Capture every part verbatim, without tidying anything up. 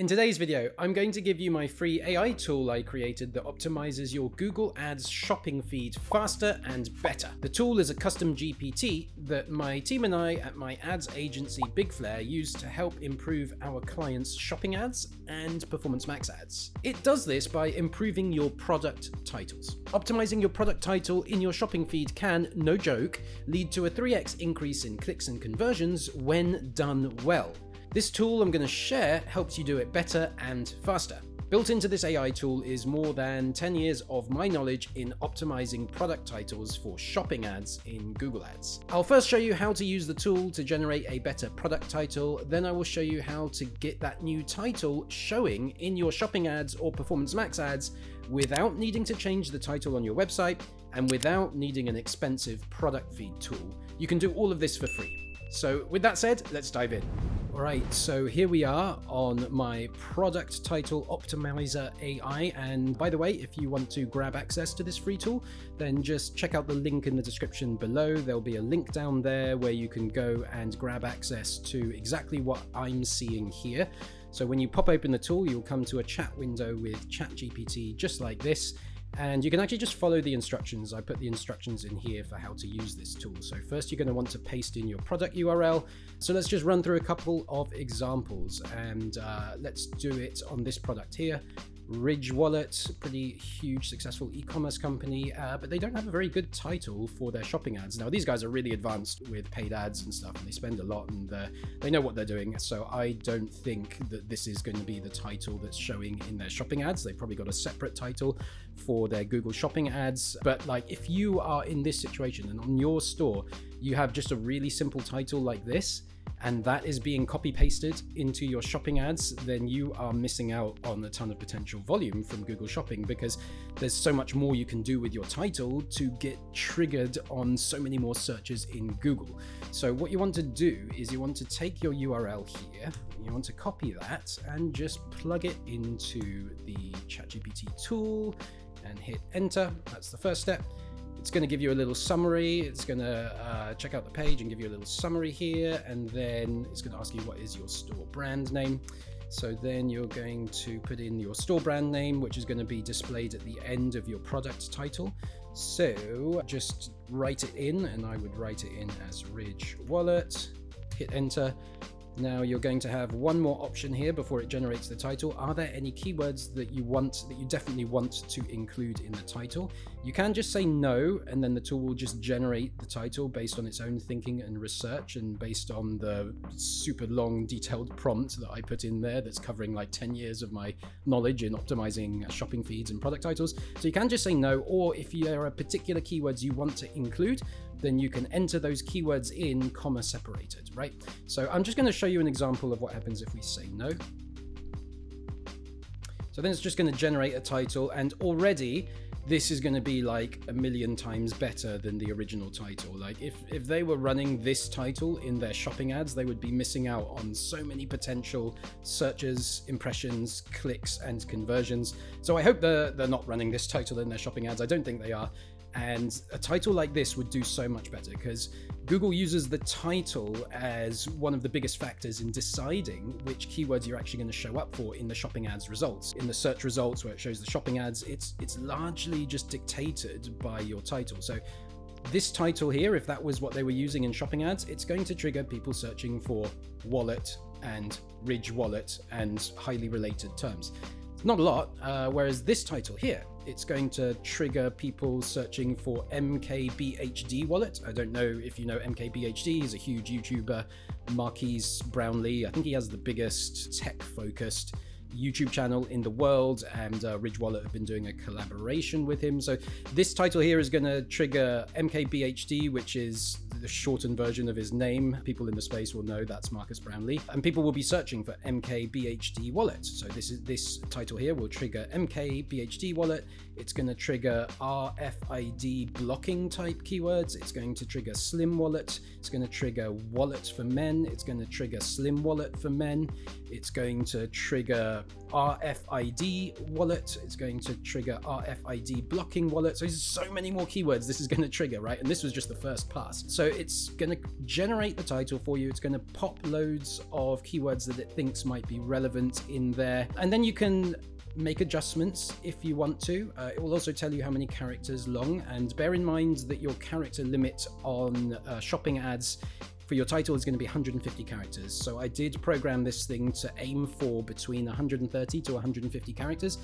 In today's video, I'm going to give you my free A I tool I created that optimizes your Google Ads shopping feed faster and better. The tool is a custom G P T that my team and I at my ads agency Big Flare use to help improve our clients' shopping ads and Performance Max ads. It does this by improving your product titles. Optimizing your product title in your shopping feed can, no joke, lead to a three X increase in clicks and conversions when done well. This tool I'm going to share helps you do it better and faster. Built into this A I tool is more than ten years of my knowledge in optimizing product titles for shopping ads in Google Ads. I'll first show you how to use the tool to generate a better product title, then I will show you how to get that new title showing in your shopping ads or Performance Max ads without needing to change the title on your website and without needing an expensive product feed tool. You can do all of this for free. So with that said, let's dive in. All right, so here we are on my product title optimizer A I. And by the way, if you want to grab access to this free tool, then just check out the link in the description below. There'll be a link down there where you can go and grab access to exactly what I'm seeing here. So when you pop open the tool, you'll come to a chat window with ChatGPT just like this. And you can actually just follow the instructions. I put the instructions in here for how to use this tool. So first, you're going to want to paste in your product U R L. So let's just run through a couple of examples, and uh, let's do it on this product here. Ridge Wallet, pretty huge, successful e-commerce company, uh, but they don't have a very good title for their shopping ads. Now, these guys are really advanced with paid ads and stuff, and they spend a lot, and uh, they know what they're doing. So I don't think that this is going to be the title that's showing in their shopping ads. They've probably got a separate title for their Google Shopping ads. But like, if you are in this situation and on your store, you have just a really simple title like this, and that is being copy pasted into your shopping ads, then you are missing out on a ton of potential volume from Google Shopping, because there's so much more you can do with your title to get triggered on so many more searches in Google. So what you want to do is you want to take your U R L here, you want to copy that and just plug it into the ChatGPT tool and hit enter. That's the first step. It's going to give you a little summary. It's going to uh, check out the page and give you a little summary here. And then it's going to ask you, what is your store brand name? So then you're going to put in your store brand name, which is going to be displayed at the end of your product title. So just write it in, and I would write it in as Ridge Wallet, hit enter. Now you're going to have one more option here before it generates the title. Are there any keywords that you want, that you definitely want to include in the title? You can just say no, and then the tool will just generate the title based on its own thinking and research, and based on the super long detailed prompt that I put in there that's covering like ten years of my knowledge in optimizing shopping feeds and product titles. So you can just say no, or if there are particular keywords you want to include, then you can enter those keywords in, comma separated, right? So I'm just going to show you an example of what happens if we say no. So then it's just going to generate a title, and already this is going to be like a million times better than the original title. Like if, if they were running this title in their shopping ads, they would be missing out on so many potential searches, impressions, clicks, and conversions. So I hope they're, they're not running this title in their shopping ads. I don't think they are. And a title like this would do so much better, because Google uses the title as one of the biggest factors in deciding which keywords you're actually going to show up for in the shopping ads results. In the search results where it shows the shopping ads, it's it's largely just dictated by your title. So this title here, if that was what they were using in shopping ads, it's going to trigger people searching for wallet and Ridge Wallet and highly related terms. Not a lot, uh, whereas this title here, it's going to trigger people searching for M K B H D Wallet. I don't know if you know M K B H D, he's a huge YouTuber, Marques Brownlee. I think he has the biggest tech-focused YouTube channel in the world, and uh, Ridge Wallet have been doing a collaboration with him. So this title here is going to trigger M K B H D, which is the shortened version of his name. People in the space will know that's Marques Brownlee, and people will be searching for M K B H D Wallet. So this is this title here will trigger M K B H D Wallet. It's going to trigger R F I D blocking type keywords. It's going to trigger Slim Wallet. It's going to trigger Wallet for Men. It's going to trigger Slim Wallet for Men. It's going to trigger trigger R F I D wallet. It's going to trigger R F I D blocking wallet. So there's so many more keywords this is going to trigger, right? And this was just the first pass. So it's going to generate the title for you. It's going to pop loads of keywords that it thinks might be relevant in there. And then you can make adjustments if you want to. Uh, it will also tell you how many characters long, and bear in mind that your character limit on uh, shopping ads for your title is going to be one hundred fifty characters. So I did program this thing to aim for between one hundred thirty to one hundred fifty characters,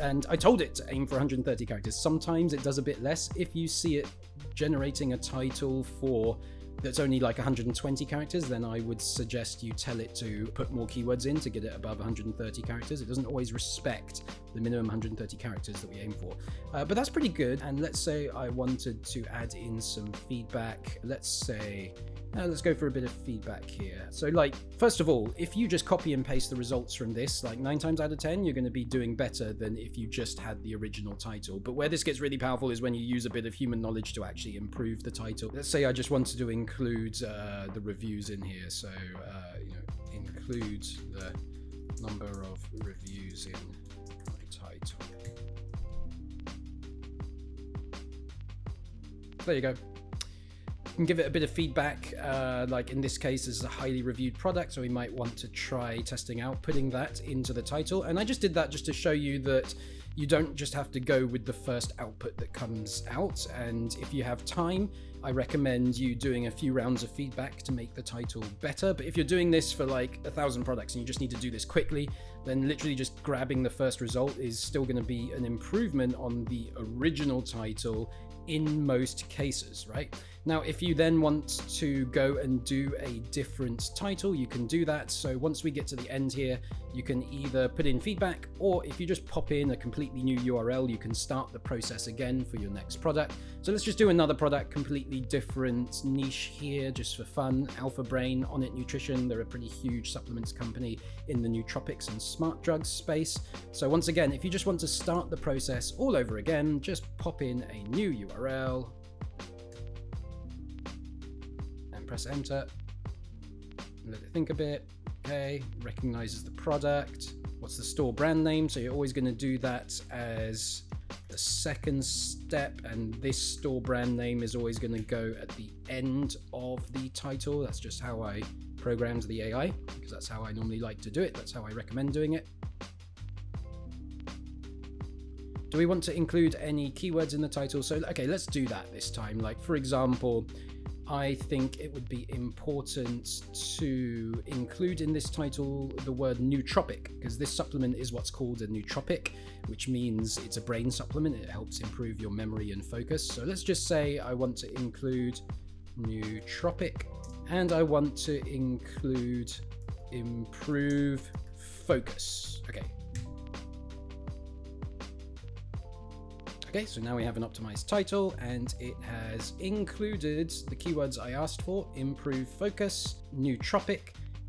and I told it to aim for one hundred thirty characters. Sometimes it does a bit less. If you see it generating a title for that's only like one hundred twenty characters, then I would suggest you tell it to put more keywords in to get it above one hundred thirty characters. It doesn't always respect the minimum one hundred thirty characters that we aim for, uh, but that's pretty good. And let's say I wanted to add in some feedback. Let's say, uh, let's go for a bit of feedback here. So like, first of all, if you just copy and paste the results from this, like nine times out of ten, you're going to be doing better than if you just had the original title. But where this gets really powerful is when you use a bit of human knowledge to actually improve the title. Let's say I just wanted to include include uh, the reviews in here. So, uh, you know, include the number of reviews in my title. There you go. You can give it a bit of feedback, uh, like in this case, this is a highly reviewed product, so we might want to try testing out putting that into the title. And I just did that just to show you that you don't just have to go with the first output that comes out. And if you have time, I recommend you doing a few rounds of feedback to make the title better. But if you're doing this for like a thousand products and you just need to do this quickly, then literally just grabbing the first result is still going to be an improvement on the original title in most cases, right? Now, if you then want to go and do a different title, you can do that. So once we get to the end here, you can either put in feedback, or if you just pop in a completely new U R L, you can start the process again for your next product. So let's just do another product, completely different niche here, just for fun. Alpha Brain, Onnit Nutrition. They're a pretty huge supplements company in the nootropics and smart drugs space. So once again, if you just want to start the process all over again, just pop in a new U R L, press enter, let it think a bit. Okay, recognizes the product. What's the store brand name? So you're always going to do that as the second step, and this store brand name is always going to go at the end of the title. That's just how I programmed the A I, because that's how I normally like to do it. That's how I recommend doing it. Do we want to include any keywords in the title? So okay, let's do that this time. Like, for example, I think it would be important to include in this title the word nootropic, because this supplement is what's called a nootropic, which means it's a brain supplement. It helps improve your memory and focus. So let's just say I want to include nootropic, and I want to include improve focus. Okay. Okay, so now we have an optimized title, and it has included the keywords I asked for: improve focus, nootropic.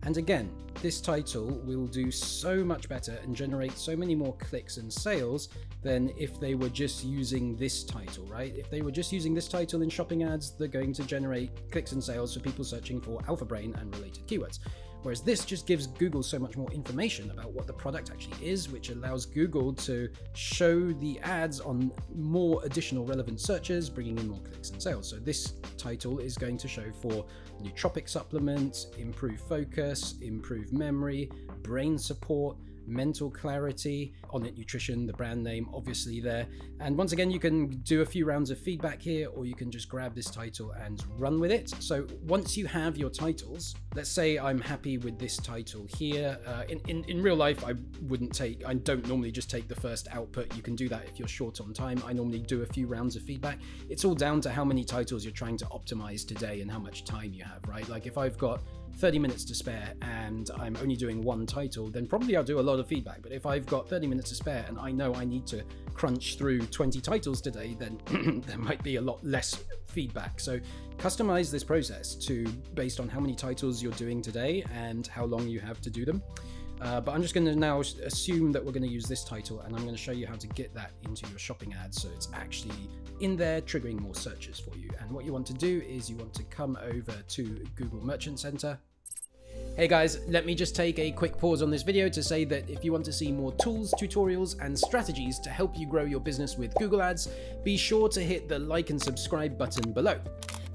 And again, this title will do so much better and generate so many more clicks and sales than if they were just using this title, right? If they were just using this title in shopping ads, they're going to generate clicks and sales for people searching for Alpha Brain and related keywords. Whereas this just gives Google so much more information about what the product actually is, which allows Google to show the ads on more additional relevant searches, bringing in more clicks and sales. So this title is going to show for nootropic supplements, improve focus, improve memory, brain support, mental clarity. Onnit Nutrition, the brand name, obviously there. And once again, you can do a few rounds of feedback here, or you can just grab this title and run with it. So once you have your titles, let's say I'm happy with this title here. Uh, in, in, in real life, I wouldn't take, I don't normally just take the first output. You can do that if you're short on time. I normally do a few rounds of feedback. It's all down to how many titles you're trying to optimize today and how much time you have, right? Like if I've got thirty minutes to spare and I'm only doing one title, then probably I'll do a lot of feedback. But if I've got thirty minutes to spare and I know I need to crunch through twenty titles today, then there might be a lot less feedback. So customize this process to based on how many titles you're doing today and how long you have to do them. Uh, but I'm just going to now assume that we're going to use this title, and I'm going to show you how to get that into your shopping ad so it's actually in there triggering more searches for you. And what you want to do is you want to come over to Google Merchant Center. Hey guys, let me just take a quick pause on this video to say that if you want to see more tools, tutorials, and strategies to help you grow your business with Google Ads, be sure to hit the like and subscribe button below.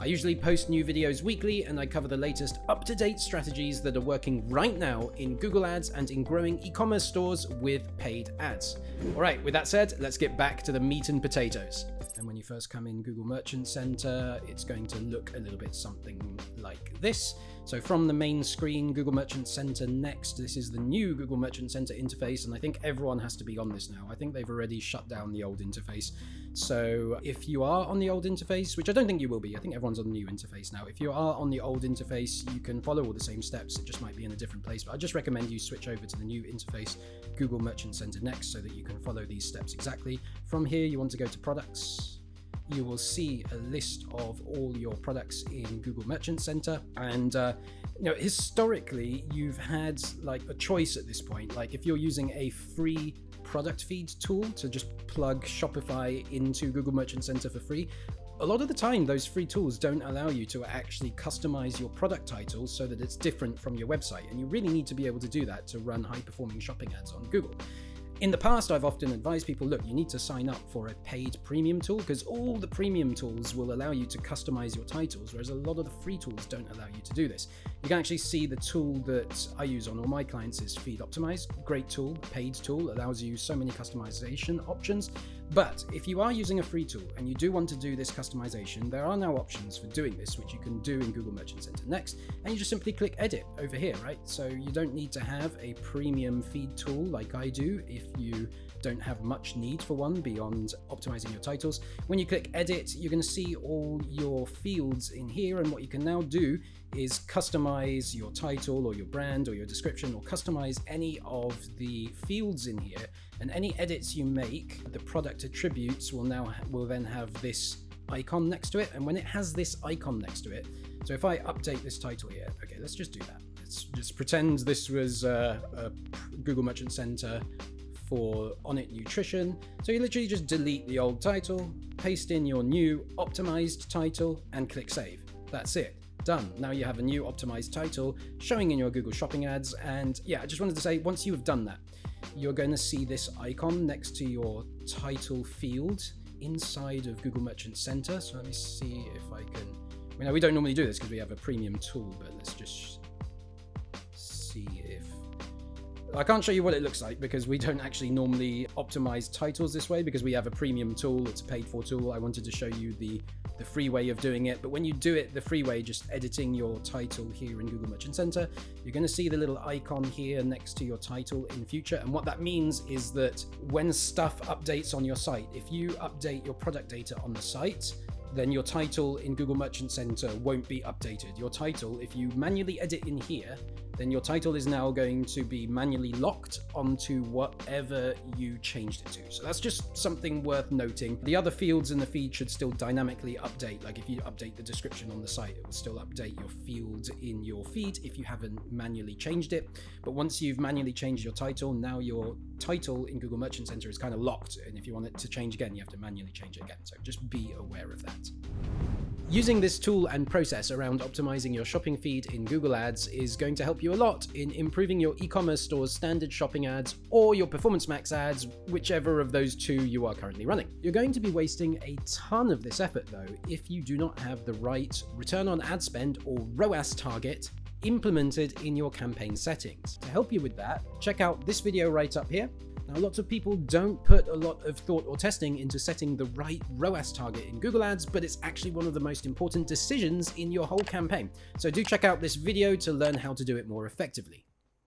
I usually post new videos weekly and I cover the latest up-to-date strategies that are working right now in Google Ads and in growing e-commerce stores with paid ads. All right, with that said, let's get back to the meat and potatoes. And when you first come in Google Merchant Center, it's going to look a little bit something like this. So from the main screen, Google Merchant Center next, this is the new Google Merchant Center interface. And I think everyone has to be on this now. I think they've already shut down the old interface. So if you are on the old interface, which I don't think you will be, I think everyone's on the new interface now. If you are on the old interface, you can follow all the same steps. It just might be in a different place, but I just recommend you switch over to the new interface, Google Merchant Center next, so that you can follow these steps exactly. From here, you want to go to products. You will see a list of all your products in Google Merchant Center. And uh, you know, historically, you've had like a choice at this point. Like if you're using a free product feed tool to just plug Shopify into Google Merchant Center for free, a lot of the time, those free tools don't allow you to actually customize your product title so that it's different from your website. And you really need to be able to do that to run high-performing shopping ads on Google. In the past, I've often advised people, look, you need to sign up for a paid premium tool because all the premium tools will allow you to customize your titles, whereas a lot of the free tools don't allow you to do this. You can actually see the tool that I use on all my clients is Feed Optimize. Great tool, paid tool, allows you so many customization options. But if you are using a free tool and you do want to do this customization, there are now options for doing this, which you can do in Google Merchant Center next, and you just simply click edit over here, right? So you don't need to have a premium feed tool like I do if you don't have much need for one beyond optimizing your titles. When you click edit, you're going to see all your fields in here, and what you can now do is customize your title or your brand or your description, or customize any of the fields in here, and any edits you make, the product attributes will now will then have this icon next to it. And when it has this icon next to it, so if I update this title here, okay, let's just do that. Let's just pretend this was uh, a Google Merchant Center for Onnit Nutrition. So you literally just delete the old title, paste in your new optimized title, and click save. That's it. Done. Now you have a new optimized title showing in your Google Shopping ads. And yeah, I just wanted to say, once you have done that, you're going to see this icon next to your title field inside of Google Merchant Center. So let me see if I can... I mean, now we don't normally do this because we have a premium tool, but let's just see if... I can't show you what it looks like because we don't actually normally optimize titles this way because we have a premium tool, it's a paid for tool. I wanted to show you the, the free way of doing it, but when you do it the free way, just editing your title here in Google Merchant Center, you're going to see the little icon here next to your title in future. And what that means is that when stuff updates on your site, if you update your product data on the site, then your title in Google Merchant Center won't be updated. Your title, if you manually edit in here, then your title is now going to be manually locked onto whatever you changed it to. So that's just something worth noting. The other fields in the feed should still dynamically update. Like if you update the description on the site, it will still update your field in your feed if you haven't manually changed it. But once you've manually changed your title, now your title in Google Merchant Center is kind of locked. And if you want it to change again, you have to manually change it again. So just be aware of that. Using this tool and process around optimizing your shopping feed in Google Ads is going to help you a lot in improving your e-commerce store's standard shopping ads or your Performance Max ads, whichever of those two you are currently running. You're going to be wasting a ton of this effort though if you do not have the right return on ad spend or ROAS target implemented in your campaign settings. To help you with that, check out this video right up here. Now, lots of people don't put a lot of thought or testing into setting the right ROAS target in Google Ads, but it's actually one of the most important decisions in your whole campaign. So do check out this video to learn how to do it more effectively.